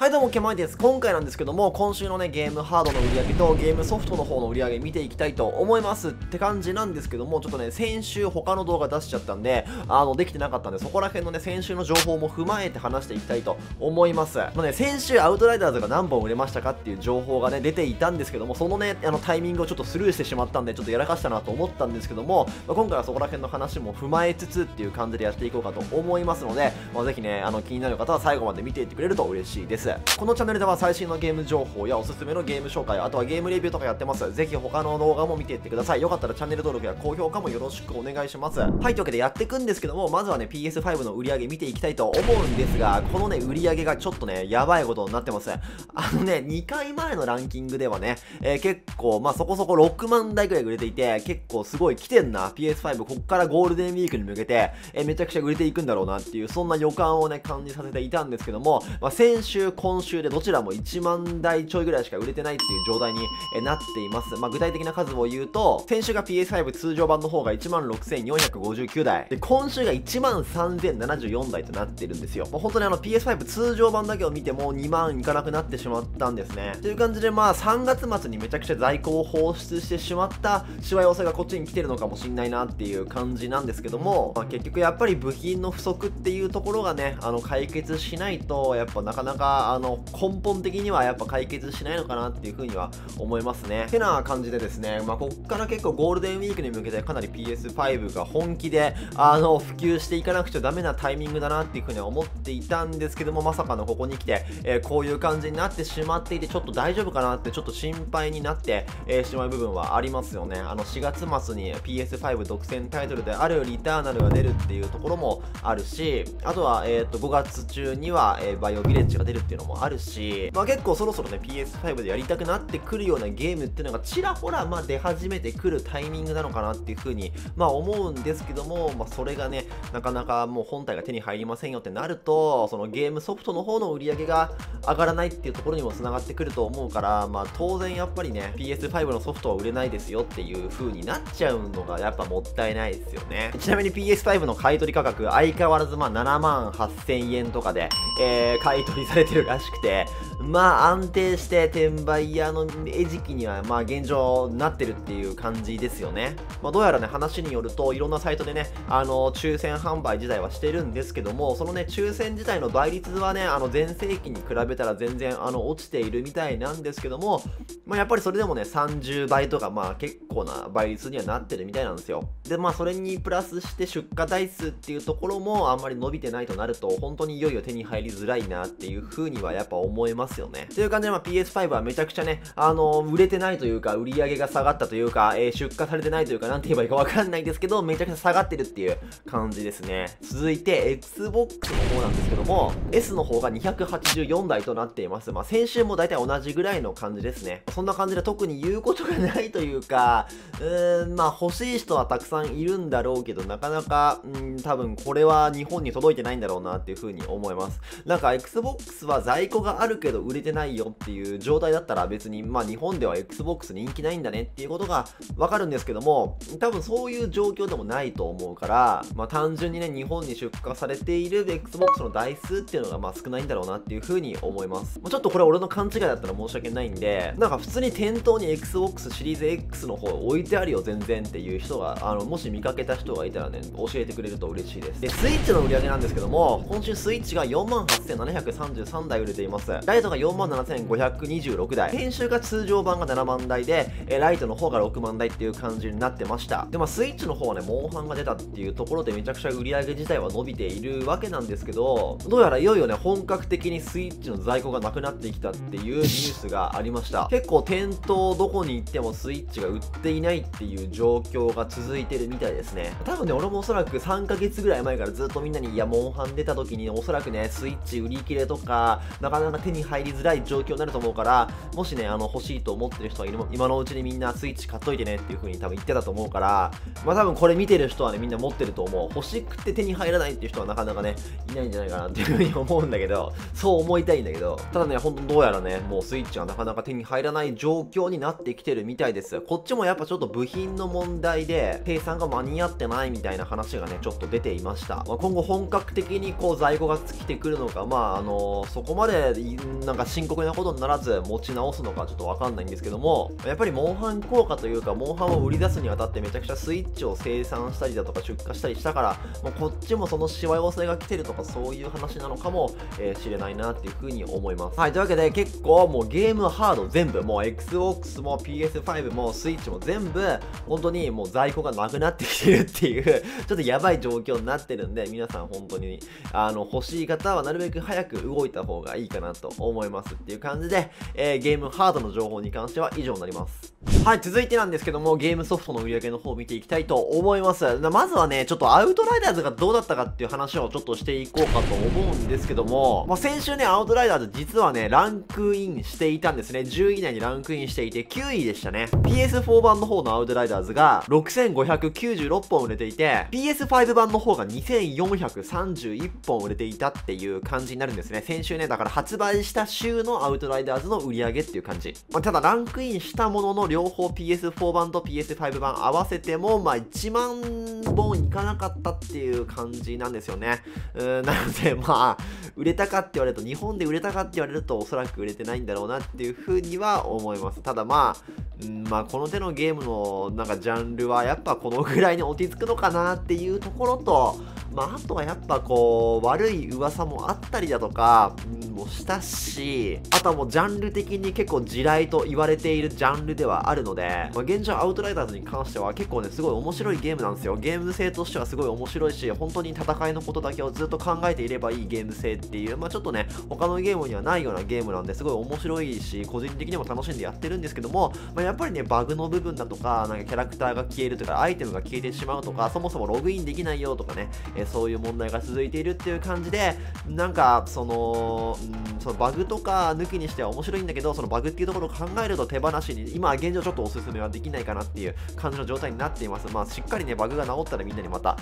はいどうも、けまいです。今回なんですけども、今週のね、ゲームハードの売り上げとゲームソフトの方の売り上げ見ていきたいと思いますって感じなんですけども、ちょっとね、先週他の動画出しちゃったんで、できてなかったんで、そこら辺のね、先週の情報も踏まえて話していきたいと思います。まあね、先週アウトライダーズが何本売れましたかっていう情報がね、出ていたんですけども、そのね、タイミングをちょっとスルーしてしまったんで、ちょっとやらかしたなと思ったんですけども、まあ、今回はそこら辺の話も踏まえつつっていう感じでやっていこうかと思いますので、まあ、ぜひね、気になる方は最後まで見ていってくれると嬉しいです。このチャンネルでは最新のゲーム情報やおすすめのゲーム紹介、あとはゲームレビューとかやってます。ぜひ他の動画も見ていってください。よかったらチャンネル登録や高評価もよろしくお願いします。はい、というわけでやっていくんですけども、まずはね、PS5 の売り上げ見ていきたいと思うんですが、このね、売り上げがちょっとね、やばいことになってます。2回前のランキングではね、結構、まあそこそこ6万台くらい売れていて、結構すごい来てんな、PS5、こっからゴールデンウィークに向けて、めちゃくちゃ売れていくんだろうなっていう、そんな予感をね、感じさせていたんですけども、まあ先週、今週でどちらも1万台ちょいぐらいしか売れてないっていう状態になっています。まあ、具体的な数を言うと、先週が PS5 通常版の方が 16,459 台。で、今週が 13,074 台となってるんですよ。もう本当にPS5 通常版だけを見ても2万いかなくなってしまったんですね。という感じでまあ3月末にめちゃくちゃ在庫を放出してしまったしわ寄せがこっちに来てるのかもしんないなっていう感じなんですけども、まあ、結局やっぱり部品の不足っていうところがね、解決しないとやっぱなかなか根本的にはやっぱ解決しないのかなっていう風には思いますね。てな感じでですね、まあ、こっから結構ゴールデンウィークに向けてかなり PS5 が本気で普及していかなくちゃダメなタイミングだなっていう風には思っていたんですけども、まさかのここに来て、こういう感じになってしまっていて、ちょっと大丈夫かなってちょっと心配になって、しまう部分はありますよね。4月末に PS5 独占タイトルであるリターナルが出るっていうところもあるし、あとは、5月中には、バイオヴィレッジが出るっていうのもあるし、まあ、結構そろそろね PS5 でやりたくなってくるようなゲームっていうのがちらほらまあ出始めてくるタイミングなのかなっていう風にまあ思うんですけども、まあ、それがねなかなかもう本体が手に入りませんよってなると、そのゲームソフトの方の売り上げが上がらないっていうところにもつながってくると思うから、まあ当然やっぱりね PS5 のソフトは売れないですよっていう風になっちゃうのがやっぱもったいないですよね。ちなみに PS5 の買取価格相変わらずまあ78,000円とかで、買取されてるらしくて、まあ安定して転売屋の餌食にはまあ現状なってるっていう感じですよね。まあ、どうやらね話によるといろんなサイトでね抽選販売自体はしてるんですけども、そのね抽選自体の倍率はね前世紀に比べたら全然落ちているみたいなんですけども、まあ、やっぱりそれでもね30倍とかまあ結構な倍率にはなってるみたいなんですよ。でまあそれにプラスして出荷台数っていうところもあんまり伸びてないとなると、本当にいよいよ手に入りづらいなっていう風にはやっぱ思いますよね。という感じで、まあ、PS5 はめちゃくちゃね売れてないというか売り上げが下がったというか、出荷されてないというかなんて言えばいいかわかんないんですけど、めちゃくちゃ下がってるっていう感じですね。続いて Xbox の方なんですけども S の方が284台となっています。まあ、先週も大体同じぐらいの感じですね。そんな感じで特に言うことがないというか、まあ欲しい人はたくさんいるんだろうけど、なかなか多分これは日本に届いてないんだろうなっていう風に思います。なんか Xbox は在庫があるけど売れてないよっていう状態だったら別にまあ日本では Xbox 人気ないんだねっていうことがわかるんですけども、多分そういう状況でもないと思うから、まあ単純にね日本に出荷されている Xbox の台数っていうのがまあ少ないんだろうなっていう風に思います。ちょっとこれ俺の勘違いだったら申し訳ないんで、なんか普通に店頭に Xbox シリーズ X の方置いてあるよ全然っていう人がもし見かけた人がいたらね教えてくれると嬉しいです。でスイッチの売り上げなんですけども、今週スイッチが 48,733 台売れています。ライトが 47,526 台、先週が通常版が7万台でライトの方が6万台っていう感じになってました。でまあスイッチの方はねモンハンが出たっていうところでめちゃくちゃ売り上げ自体は伸びているわけなんですけど、どうやらいよいよね本格的にスイッチの在庫がなくなってきたっていうニュースがありました。結構店頭どこに行ってもスイッチが売っていないっていう状況が続いてるみたいですね。多分ね俺もおそらく3ヶ月ぐらい前からずっとみんなにいやモンハン出た時におそらくねスイッチ売り切れとかなかなか手に入りづらい状況になると思うから、もしね欲しいと思ってる人は今のうちにみんなスイッチ買っといてねっていう風に多分言ってたと思うから、まあ多分これ見てる人はねみんな持ってると思う。欲しくて手に入らないっていう人はなかなかねいないんじゃないかなっていう風に思うんだけど、そう思いたいんだけど、ただねほんとどうやらねもうスイッチはなかなか手に入らない状況になってきてるみたいです。こっちもやっぱちょっと部品の問題で生産が間に合ってないみたいな話がねちょっと出ていました。まあ、今後本格的にこう在庫が尽きてくるのか、まあそここまでなんか深刻なことにならず持ち直すのかちょっとわかんないんですけども、やっぱりモンハン効果というか、モンハンを売り出すにあたってめちゃくちゃスイッチを生産したりだとか出荷したりしたから、もうこっちもそのしわ寄せが来てるとかそういう話なのかもしれないなっていうふうに思います。はい、というわけで結構もうゲームハード全部、もう Xbox も PS5 も Switch も全部本当にもう在庫がなくなってきてるっていうちょっとやばい状況になってるんで、皆さん本当に欲しい方はなるべく早く動いた方がいいかなと思いますっていう感じで、ゲームハードの情報に関しては以上になります。はい、続いてなんですけども、ゲームソフトの売り上げの方を見ていきたいと思います。まずはね、ちょっとアウトライダーズがどうだったかっていう話をちょっとしていこうかと思うんですけども、先週ね、アウトライダーズ実はねランクインしていたんですね。10位以内にランクインしていて9位でしたね。 PS4 版の方のアウトライダーズが6596本売れていて、 PS5 版の方が2431本売れていたっていう感じになるんですね。先週ね、だから発売した週のアウトライダーズの売り上げっていう感じ、ただランクインしたものの両方 PS4 版と PS5 版合わせても1万本いかなかったっていう感じなんですよね。なので売れたかって言われると、日本で売れたかって言われるとおそらく売れてないんだろうなっていうふうには思います。ただこの手のゲームのなんかジャンルはやっぱこのぐらいに落ち着くのかなっていうところと、あとはやっぱこう悪い噂もあったりだとかもしたし、あとはもうジャンル的に結構地雷と言われているジャンルではあるので、現状アウトライダーズに関しては結構ねすごい面白いゲームなんですよ。ゲーム性としてはすごい面白いし、本当に戦いのことだけをずっと考えていればいいゲーム性っていう、ちょっとね他のゲームにはないようなゲームなんですごい面白いし、個人的にも楽しんでやってるんですけども、やっぱりねバグの部分だとか、なんかキャラクターが消えるとかアイテムが消えてしまうとか、そもそもログインできないよとかね、そういう問題が続いているっていう感じで、なんかそのバグとか抜きにしては面白いんだけど、そのバグっていうところを考えると手放しに今現状ちょっとおすすめはできないかなっていう感じの状態になっています。しっかりねバグが治ったらみんなにまた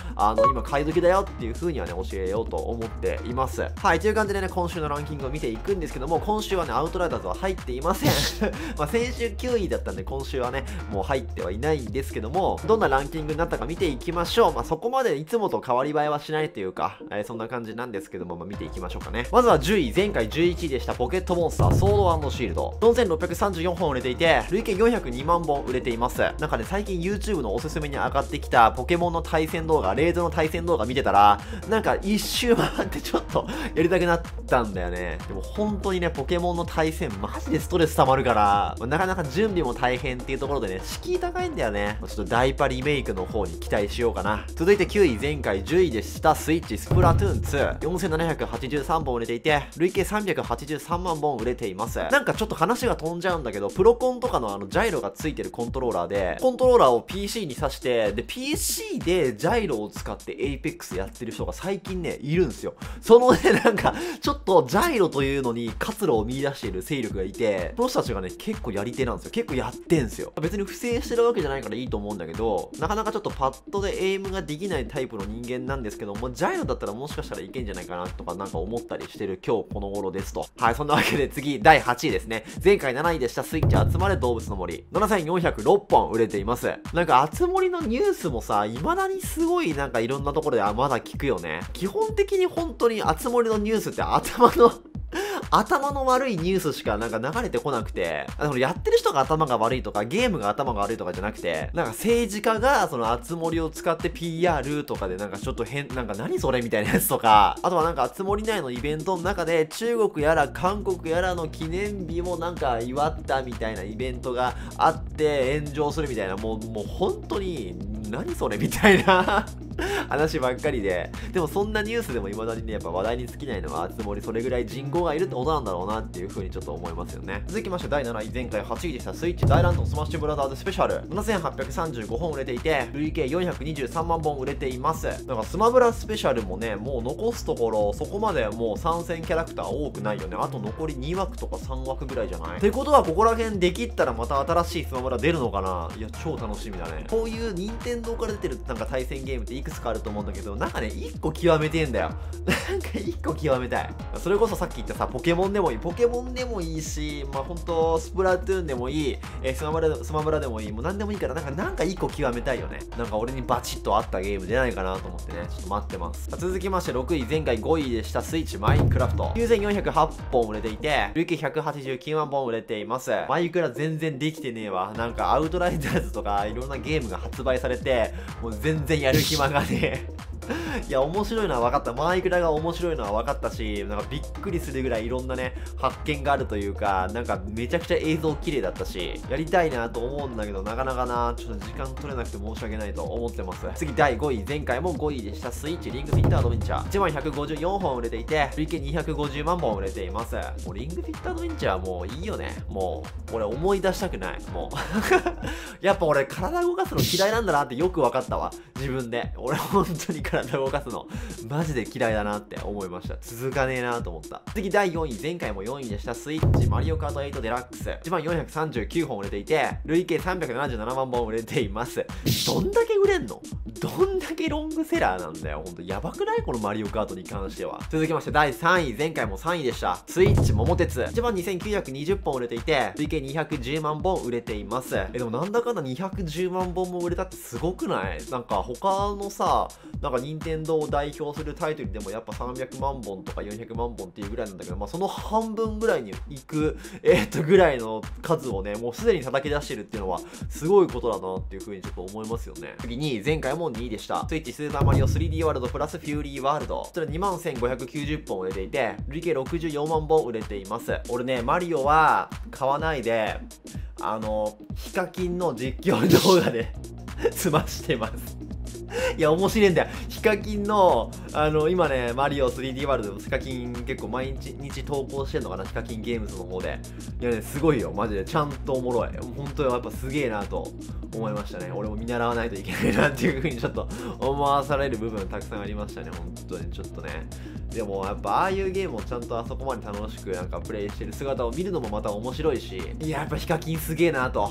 今買い時だよっていう風にはね教えようと思っています。はい、という感じでね、今週のランキングを見ていくんですけども、今週はねアウトライダーズは入っていません先週9位だったんで今週はねもう入ってはいないんですけども、どんなランキングになったか見ていきましょう。そこまでいつもと変わり映えはしないというか、そんな感じなんですけども、見ていきましょうかね。まずは10位、前回11位でしたポケットモンスターソード&シールド、4634本売れていて累計402万本売れています。なんかね最近 YouTube のおすすめに上がってきたポケモンの対戦動画、レイドの対戦動画見てたら、なんか一周回ってちょっとやりたくなったんだよね。でも本当にねポケモンの対戦マジでストレス溜まるから、なかなか準備も大変っていうところでね敷居高いんだよね。ちょっとダイパリメイクの方に期待しようかな。続いて9位、前回10位でしたスイッチスプラトゥーン2、4783本売れていて累計383万本売れています。なんかちょっと話が飛んじゃうんだけど、プロコンとかのジャイロがついてるコントローラーで、コントローラーを PC に挿して、で PC でジャイロを使って APEX やってる人が最近ねいるんですよ。そのねなんかちょっとジャイロというのに活路を見出している勢力がいて、この人たちがね結構やり手なんですよ。結構やってんすよ。別に不正してるわけじゃないからいいと思うんだけど、なかなかちょっとパッドでエイムができないタイプの人間なんですけども、ジャイロだったらもしかしたらいけんじゃないかなとかなんか思ったりしてる今日この頃ですと。はい、そんなわけで次第8位ですね。前回7位でしたスイッチ集まれ動物の森、7406本売れています。なんかあつ森のニュースもさ、未だにすごいなんかいろんなところでまだ聞くよね。基本的に本当にあつ森のニュースって頭の悪いニュースしかなんか流れてこなくて、やってる人が頭が悪いとかゲームが頭が悪いとかじゃなくて、なんか政治家がそのあつ森を使って PR とかでなんかちょっと変、なんか何それみたいなやつとか、あとはなんかあつ森内のイベントの中で中国やら韓国やらの記念日もなんか祝ったみたいなイベントがあって炎上するみたいな、もう本当に何それみたいな話ばっかりで、でもそんなニュースでもいまだにねやっぱ話題に尽きないのはあつ森、それぐらい人口がいるってことなんだろうなっていう風にちょっと思いますよね。続きまして第7位、前回8位でしたスイッチ大乱闘スマッシュブラザーズスペシャル、7835本売れていて累計423万本売れています。なんかスマブラスペシャルもねもう残すところそこまでもう参戦キャラクター多くないよね。あと残り2枠とか3枠ぐらいじゃないってことは、ここら辺できったらまた新しいスマブラ出るのかな。いや超楽しみだね。こういう任天堂から出てるなんか対戦ゲームっていくくつかあると思うんだけど、なんかね1個極めてえんだよなんか1個極めたい。それこそさっき言ったさ、ポケモンでもいいし、まあほんとスプラトゥーンでもいい、スマブラでもいい、もう何でもいいからなんか1個極めたいよね。なんか俺にバチッと合ったゲーム出ないかなと思ってね、ちょっと待ってます。続きまして6位、前回5位でしたスイッチマインクラフト。9408本売れていて、累計189万本売れています。マイクラ全然できてねえわ。なんかアウトライダーズとかいろんなゲームが発売されて、もう全然やる暇がねえいや面白いのは分かった、マイクラが面白いのは分かったし、なんかびっくりするぐらいいろんなね発見があるというか、なんかめちゃくちゃ映像綺麗だったし、やりたいなと思うんだけど、なかなかなちょっと時間取れなくて申し訳ないと思ってます。次第5位、前回も5位でしたスイッチリングフィットアドベンチャー。1,154本売れていて、累計250万本売れています。もうリングフィットアドベンチャーもういいよね。もう俺思い出したくない、もうやっぱ俺体動かすの嫌いなんだなってよく分かったわ、自分で。俺本当に体動かすのマジで嫌いだなって思いました。続かねえなと思った。次第4位、前回も4位でしたスイッチマリオカート8デラックス。14,439本売れていて、累計377万本売れています。どんだけ売れんの、どんだけロングセラーなんだよ。ほんとやばくない、このマリオカートに関しては。続きまして第3位、前回も3位でしたスイッチ桃鉄。12,920本売れていて、累計210万本売れています。でもなんだかんだ210万本も売れたってすごくない？なんか他のさ、なんか任天堂を代表するタイトルでもやっぱ300万本とか400万本っていうぐらいなんだけど、まあその半分ぐらいにいくぐらいの数をね、もうすでに叩き出してるっていうのはすごいことだなっていうふうにちょっと思いますよね。次2位、前回も2位でしたスイッチスーパーマリオ 3D ワールドプラスフューリーワールド。それ 21,590 本売れていて、累計64万本売れています。俺ねマリオは買わないで、ヒカキンの実況動画で済ましてますいや面白いんだよ、ヒカキンの今ねマリオ 3D ワールドでもヒカキン結構毎日投稿してんのかな、ヒカキンゲームズの方で。いやねすごいよマジで、ちゃんとおもろい。本当にやっぱすげえなと思いましたね。俺も見習わないといけないなっていう風にちょっと思わされる部分たくさんありましたね、本当にちょっとね。でもやっぱああいうゲームをちゃんとあそこまで楽しくなんかプレイしてる姿を見るのもまた面白いし、いややっぱヒカキンすげえなと、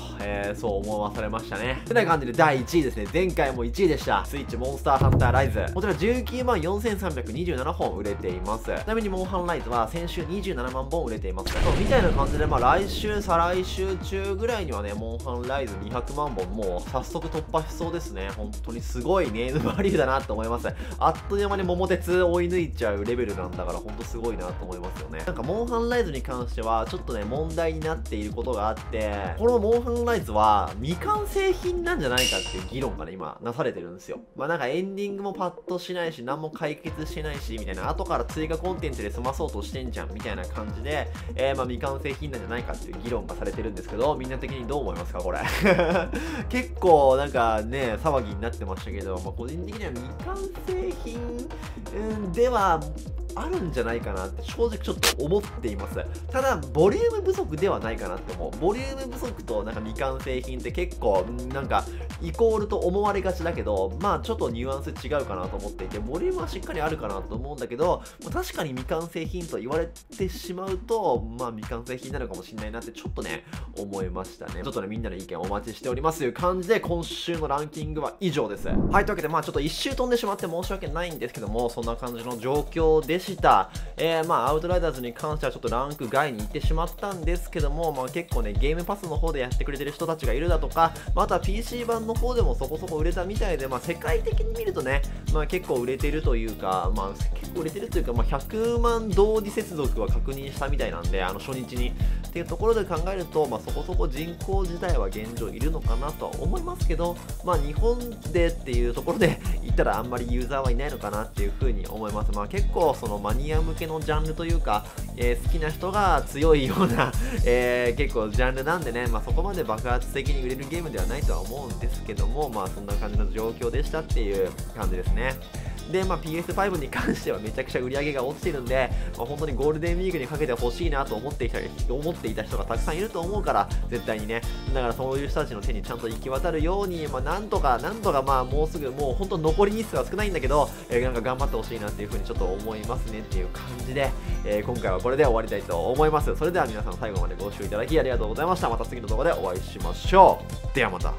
そう思わされましたね。てな感じで第1位ですね、前回も1位でしたスイッチモンスターハンターライズ。こちら 194,327 本売れています。ちなみにモンハンライズは先週27万本売れています。そうみたいな感じで、まあ来週再来週中ぐらいにはねモンハンライズ200万本もう早速突破しそうですね。本当にすごいネームバリューだなと思います。あっという間に桃鉄追い抜いちゃうレベルなんだから、本当すごいなと思いますよね。なんかモンハンライズに関してはちょっとね問題になっていることがあって、このモンハンライズは未完成品なんじゃないかっていう議論がね今なされてるんですよ。まあなんかエンディングもパッとしないし、何も解決してないしみたいな、後から追加コンテンツで済まそうとしてんじゃんみたいな感じで、まあ未完成品なんじゃないかっていう議論がされてるんですけど、みんな的にどう思いますかこれ結構なんかね騒ぎになってましたけど、まあ個人的には未完成品ではあるんじゃないかなって正直ちょっと思っています。ただボリューム不足ではないかなって思う。ボリューム不足となんか未完成品って結構なんかイコールと思われがちだけど、まあちょっとニュアンス違うかなと思っていて、ボリュームはしっかりあるかなと思うんだけど、確かに未完成品と言われてしまうとまあ未完成品なのかもしれないなってちょっとね思いましたね。ちょっとねみんなの意見お待ちしておりますという感じで、今週のランキングは以上です。はい、というわけでまあちょっと1周飛んでしまって申し訳ないんですけども、そんな感じの状況でした。まあアウトライダーズに関してはちょっとランク外に行ってしまったんですけども、まあ、結構ねゲームパスの方でやってくれてる人たちがいるだとか、また PC 版の方でもそこそこ売れたみたいで、まあ、世界的に見るとね、まあ、結構売れてるというか、まあ、結構売れてるというか、まあ、100万同時接続は確認したみたいなんで、初日にっていうところで考えると、まあ、そこそこ人口自体は現状いるのかなとは思いますけど、まあ、日本でっていうところで言ったらあんまりユーザーはいないのかなっていうふうに思います。まあ、結構そのマニア向けのジャンルというか、好きな人が強いような、結構ジャンルなんでね、まあ、そこまで爆発的に売れるゲームではないとは思うんですけども、まあ、そんな感じの状況でしたっていう感じですね。で、まあ、PS5 に関してはめちゃくちゃ売り上げが落ちてるんで、まあ、本当にゴールデンウィークにかけてほしいなと思っていた人がたくさんいると思うから、絶対にね。だからそういう人たちの手にちゃんと行き渡るように、まあ、なんとかまあもうすぐ、もう本当残り日数は少ないんだけど、なんか頑張ってほしいなっていうふうにちょっと思いますねっていう感じで、今回はこれで終わりたいと思います。それでは皆さん最後までご視聴いただきありがとうございました。また次の動画でお会いしましょう。ではまた。